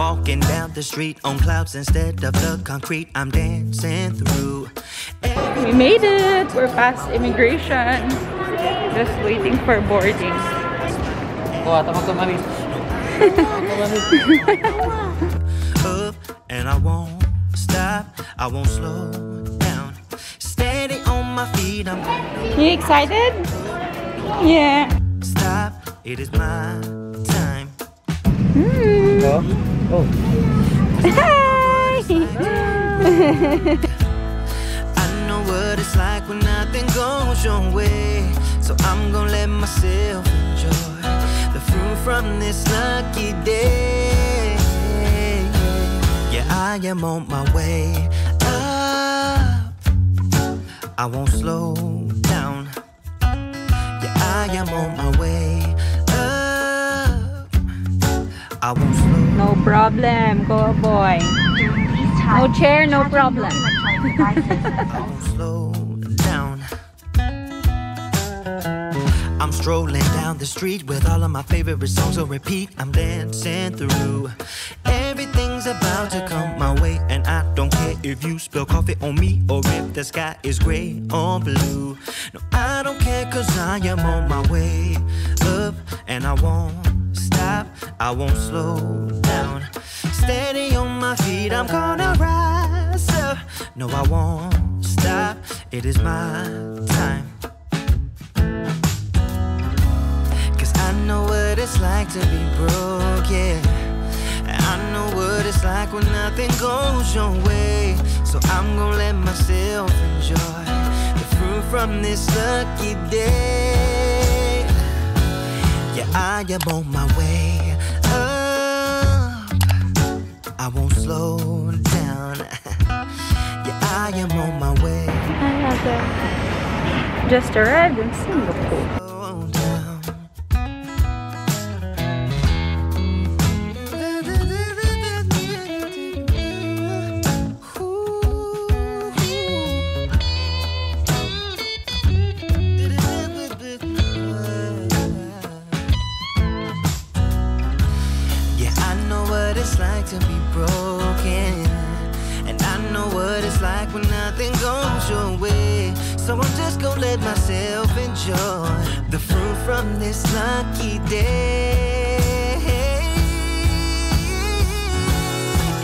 Walking down the street on clouds instead of the concrete. I'm dancing through. We made it! We're past immigration. Just waiting for boarding. Up and I won't stop. I won't slow down. Steady on my feet. I'm... You excited? Yeah. Stop. It is my time. Mm. Oh. Oh. Hi. I know what it's like when nothing goes your way. So I'm gonna let myself enjoy the fruit from this lucky day. Yeah, I am on my way up. I won't slow down. Yeah, I am on my way. No problem, go boy. No chair, no problem. I'll slow down. I'm strolling down the street with all of my favorite songs on repeat. I'm dancing through. Everything's about to come my way, and I don't care if you spill coffee on me or if the sky is gray or blue. No, I don't care, cause I am on my way up, and I won't stop, I won't slow down. Steady on my feet, I'm gonna rise up. No, I won't stop, it is my time. Cause I know what it's like to be broke, yeah. I know what it's like when nothing goes your way. So I'm gonna let myself enjoy the fruit from this lucky day. Yeah, I am on my way up. I won't slow down. Yeah, I am on my way. I just arrived in Singapore. To be broken, and I know what it's like when nothing goes your way. So I'm just gonna let myself enjoy the fruit from this lucky day.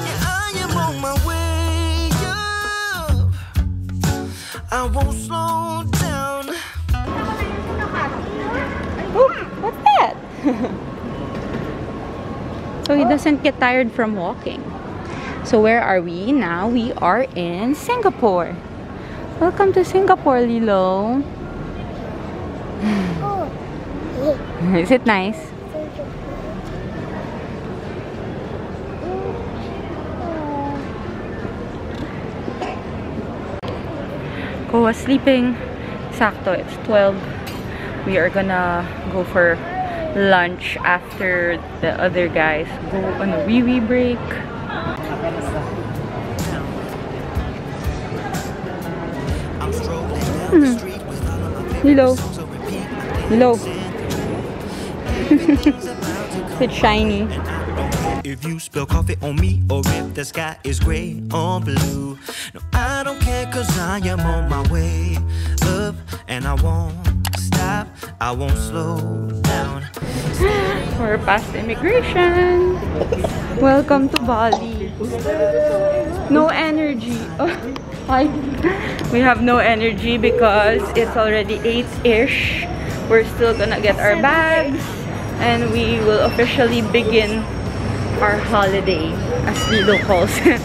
Yeah, I am on my way up. I won't slow down. Ooh, what's that? So he doesn't get tired from walking. So where are we now? We are in Singapore. Welcome to Singapore, Lilo. Is it nice? Koa sleeping. Sakto, it's 12. We are gonna go for lunch after the other guys go on a wee-wee break. Hello. Hello. It's shiny. If you spill coffee on me or if the sky is gray or blue. No, I don't care, cause I am on my way up, and I won't stop, I won't slow down. We're past immigration. Welcome to Bali. No energy. We have no energy because it's already 8-ish. We're still gonna get our bags and we will officially begin our holiday, as Lilo calls it,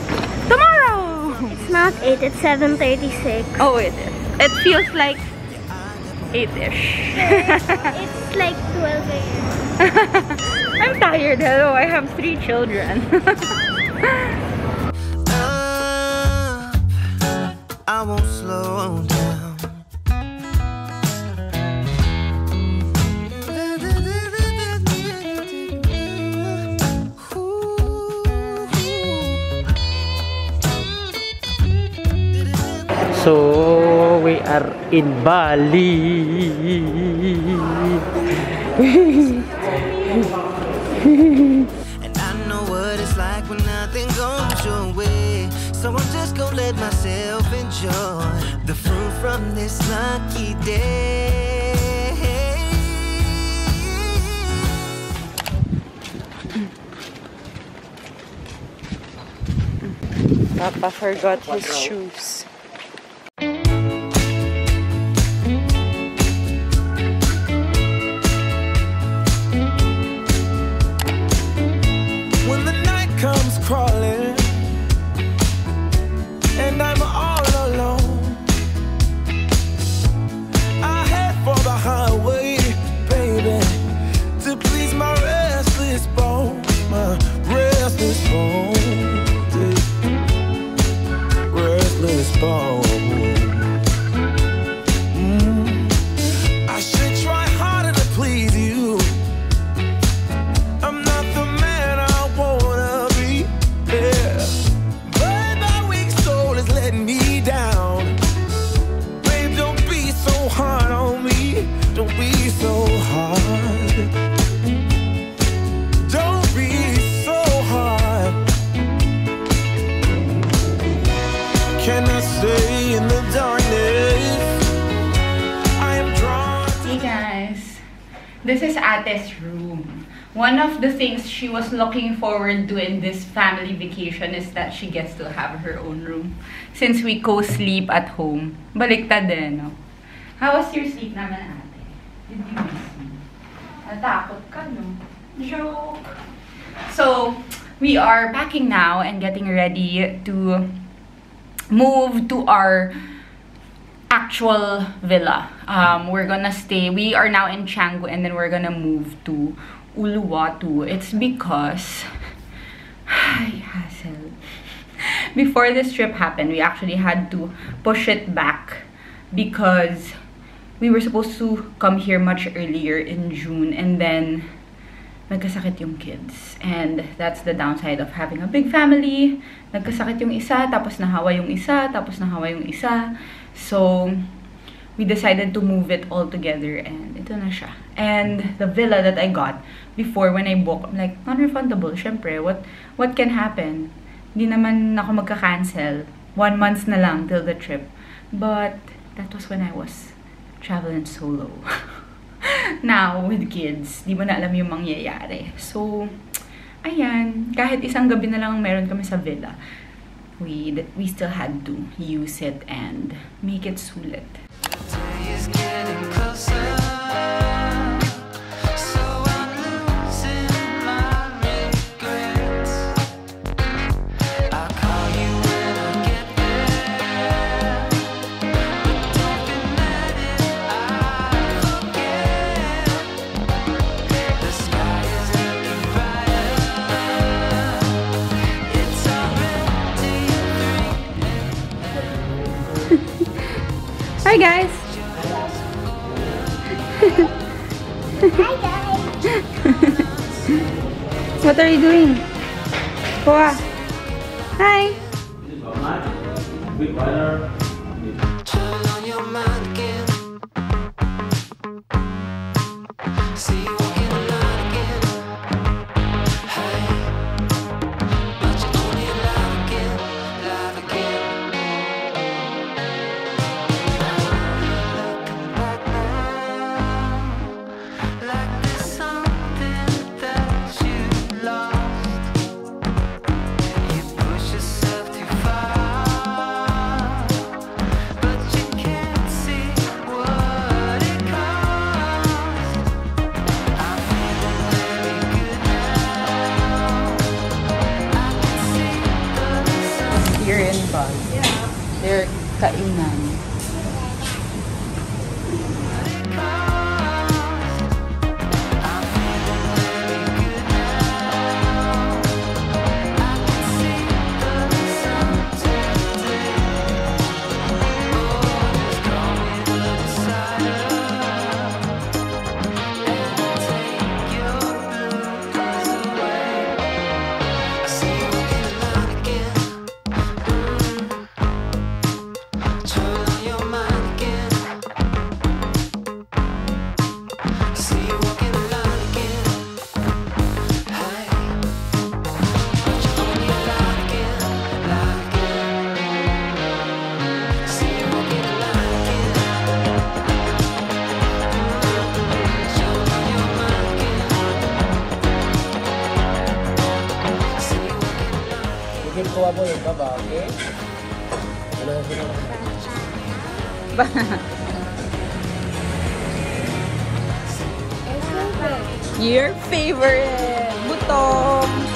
tomorrow! It's not 8, it's 7:36. Oh, it is. It feels like 8-ish. It's like 12 a.m. I'm tired. Hello, I have 3 children. I won't slow down. So we are in Bali. And I know what it's like let myself enjoy the fruit from this lucky day. Papa forgot his shoes. When the night comes crawling and I'm all alone, I head for the highway, baby, to please my restless bones, my restless bones. I should try harder to please you. I'm not the man I wanna be, yeah. But my weak soul is letting me down. Babe, don't be so hard on me. Don't be so hard. Hey guys, this is Ate's room. One of the things she was looking forward to in this family vacation is that she gets to have her own room since we co-sleep at home. Baliktad eh, no? How was your sleep naman, Ate? Did you miss me? Natakot ka, no? Joke! So, we are packing now and getting ready to move to our actual villa. We're gonna stay. We are now in Canggu and then we're gonna move to Uluwatu. It's because before this trip happened, we actually had to push it back because we were supposed to come here much earlier in June, and then nagkasakit yung kids, and that's the downside of having a big family. Nagkasakit yung isa, tapos nahawa yung isa, tapos nahawa yung isa. So we decided to move it all together, and ito na siya. And the villa that I got before, when I booked, I'm like, non-refundable. Syempre, what can happen? Hindi naman ako magka-cancel. 1 month na lang till the trip. But that was when I was traveling solo. Now, with kids, di mo na alam yung mangyayari. So, ayan. Kahit isang gabi na lang meron kami sa villa, we still had to use it and make it sulit. Hi guys! Hi guys! What are you doing? Koa! Hi! Turn on your mind again. See you walking alone again. Hey, but you're only alive again, alive again. Apa bagai? Your favorite, butong.